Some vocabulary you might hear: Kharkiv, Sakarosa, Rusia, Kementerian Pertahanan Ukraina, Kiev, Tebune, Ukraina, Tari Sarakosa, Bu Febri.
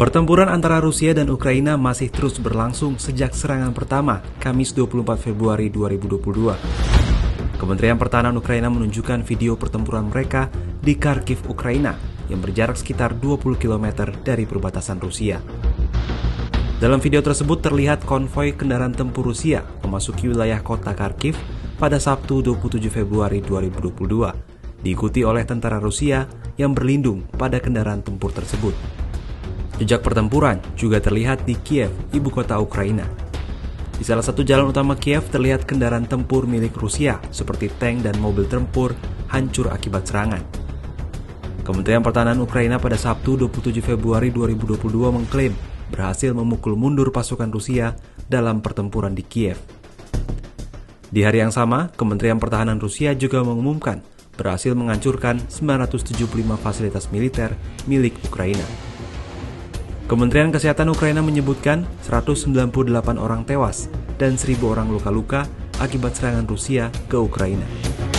Pertempuran antara Rusia dan Ukraina masih terus berlangsung sejak serangan pertama, Kamis 24 Februari 2022. Kementerian Pertahanan Ukraina menunjukkan video pertempuran mereka di Kharkiv, Ukraina, yang berjarak sekitar 20 km dari perbatasan Rusia. Dalam video tersebut terlihat konvoi kendaraan tempur Rusia memasuki wilayah kota Kharkiv pada Sabtu 27 Februari 2022, diikuti oleh tentara Rusia yang berlindung pada kendaraan tempur tersebut. Jejak pertempuran juga terlihat di Kiev, ibu kota Ukraina. Di salah satu jalan utama Kiev terlihat kendaraan tempur milik Rusia seperti tank dan mobil tempur hancur akibat serangan. Kementerian Pertahanan Ukraina pada Sabtu 27 Februari 2022 mengklaim berhasil memukul mundur pasukan Rusia dalam pertempuran di Kiev. Di hari yang sama, Kementerian Pertahanan Rusia juga mengumumkan berhasil menghancurkan 975 fasilitas militer milik Ukraina. Kementerian Kesehatan Ukraina menyebutkan 198 orang tewas dan 1.000 orang luka-luka akibat serangan Rusia ke Ukraina.